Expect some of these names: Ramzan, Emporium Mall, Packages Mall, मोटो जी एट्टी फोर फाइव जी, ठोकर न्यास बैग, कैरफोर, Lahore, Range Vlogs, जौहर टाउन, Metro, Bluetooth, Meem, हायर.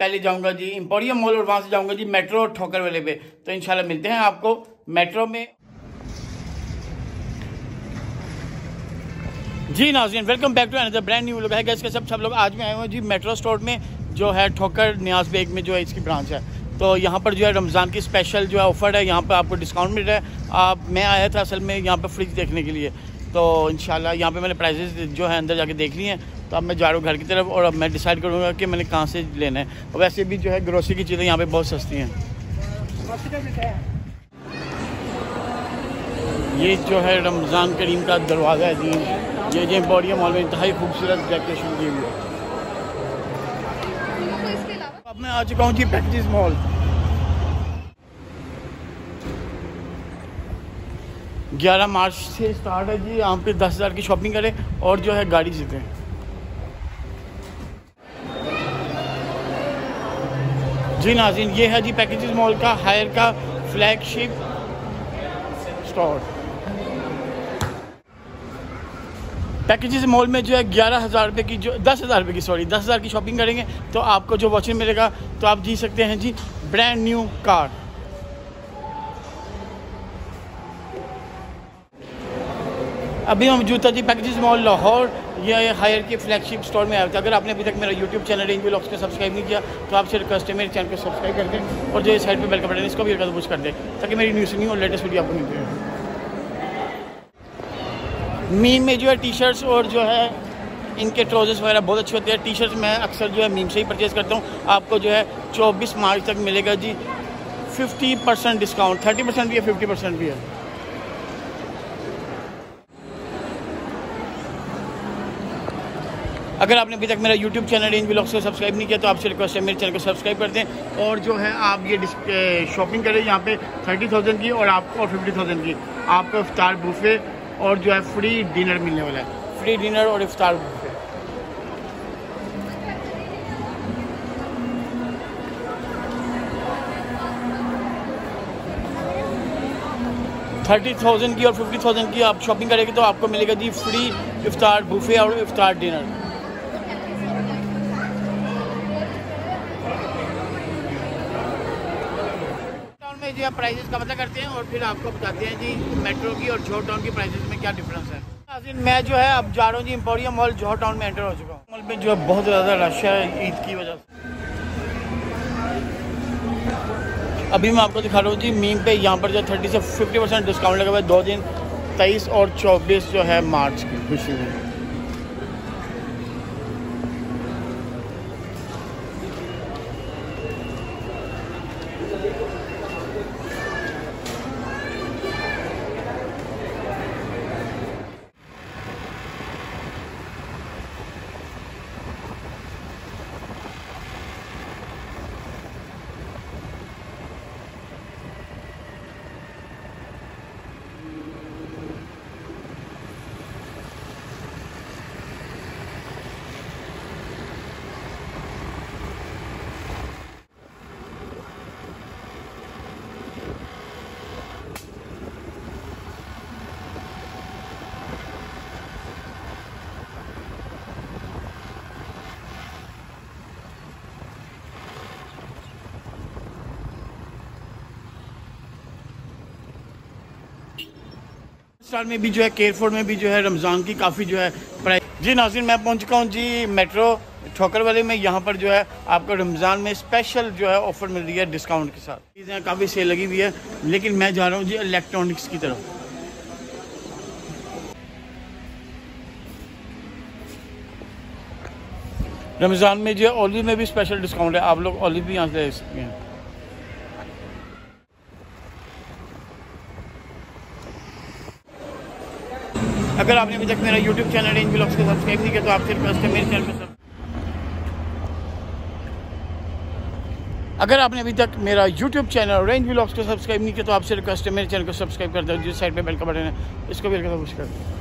पहले जाऊंगा जी emporium mall और वहाँ से जाऊंगा जी मेट्रो और ठोकर वाले पे। तो इंशाल्लाह मिलते हैं आपको मेट्रो में। जी नाज़रीन welcome back to another brand new vlog. कैसे सब लोग आज में आए हुए हैं जी मेट्रो स्टोर में, जो है ठोकर न्यास बैग में जो है इसकी ब्रांच है। तो यहाँ पर जो है रमज़ान की स्पेशल जो है ऑफ़र है, यहाँ पर आपको डिस्काउंट मिल रहा है। आप मैं आया था असल में यहाँ पर फ्रिज देखने के लिए, तो इंशाल्लाह यहाँ पे मैंने प्राइसेस जो है अंदर जाके देख ली हैं। तो अब मैं जा रहा हूँ घर की तरफ और अब मैं डिसाइड करूँगा कि मैंने कहाँ से लेना है। और वैसे भी जो है ग्रोसरी की चीज़ें यहाँ पे बहुत सस्ती हैं। ये जो है रमज़ान करीम का दरवाज़ा है जी, ये एम्पोरियम मॉल में इंतहाई खूबसूरत डेकोरेशन की हुई है। अब मैं आ चुका हूँ जी पैकेजेस मॉल। ग्यारह मार्च से स्टार्ट है जी, यहाँ पे 10,000 की शॉपिंग करें और जो है गाड़ी जीतें। जी नाज़रीन ये है जी पैकेजेस मॉल का हायर का फ्लैगशिप स्टोर। पैकेजेस मॉल में जो है 11,000 रुपये की जो 10,000 रुपये की 10,000 की शॉपिंग करेंगे तो आपको जो वॉचर मिलेगा, तो आप जी सकते हैं जी ब्रांड न्यू कार। अभी हम मौजूद था जी पैकेजेस मॉल लाहौर, यह हायर के फ्लैगशिप स्टोर में आया था। अगर आपने अभी तक मेरा यूट्यूब चैनल रेंज व्लॉग्स को सब्सक्राइब नहीं किया तो आपसे रिक्वेस्ट है मेरे चैनल को सब्सक्राइब कर दें और जो इस साइड पर बेल का बटन इसको भी एक पुश कर दें ताकि मेरी न्यूज़ न्यू और लेटेस्ट वीडियो आपको मिलती है। मीम में जो है टी शर्ट्स और जो है इनके ट्राउजर्स वगैरह बहुत अच्छे होते हैं। टी शर्ट्स मैं अक्सर जो है मीम से ही परचेज़ करता हूँ। आपको जो है 24 मार्च तक मिलेगा जी 50% डिस्काउंट, 30% भी है 50% भी है। अगर आपने अभी तक मेरा यूट्यूब चैनल रेंज व्लॉग्स को सब्सक्राइब नहीं किया तो आपसे रिक्वेस्ट है मेरे चैनल को सब्सक्राइब कर दें और जो है आप ये शॉपिंग करें। यहाँ पे 30,000 की और आपको 50,000 की आपको इफ्तार बुफे और जो है फ्री डिनर मिलने वाला है, फ्री डिनर और इफ्तार। $30,000 की और 50,000 की आप शॉपिंग करेंगे तो आपको मिलेगा जी फ्री इफ्तार बुफे और इफ्तार डिनर। जी आप प्राइसेस का पता करते हैं और फिर आपको बताते हैं जी मेट्रो की और जौहर टाउन की प्राइसेस में क्या डिफरेंस है। मैं जो है अब जा रहा हूँ जी एम्पोरियम मॉल जौहर टाउन में एंटर हो चुका हूँ। मॉल में जो है बहुत ज़्यादा रश है ईद की वजह से। अभी मैं आपको दिखा रहा हूँ जी मीम पे यहाँ पर जो 30 से 50% डिस्काउंट लगा हुआ है 2 दिन 23 और 24 जो है मार्च की खुशी में। स्टार में भी जो है कैरफोर में भी जो है रमज़ान की काफ़ी जो है प्राइस। जी नाज़रीन मैं पहुंच चुका हूं जी मेट्रो ठोकर वाले में। यहां पर जो है आपको रमज़ान में स्पेशल जो है ऑफ़र मिल रही है डिस्काउंट के साथ। चीज़ें काफ़ी सेल लगी हुई है लेकिन मैं जा रहा हूं जी इलेक्ट्रॉनिक्स की तरफ। रमज़ान में जो है ऑलिव में भी स्पेशल डिस्काउंट है, आप लोग ऑलिव भी यहाँ से ले सकते हैं। अगर आपने अभी तक मेरा YouTube चैनल रेंज व्लॉग्स को सब्सक्राइब नहीं किया तो आपसे रिक्वेस्ट है मेरे चैनल पर अगर आपने अभी तक मेरा YouTube चैनल रेंज व्लॉग्स को सब्सक्राइब नहीं किया तो आपसे रिक्वेस्ट है मेरे चैनल को सब्सक्राइब कर दो। जिस साइड पे बेल का बटन है इसको भी कर दो।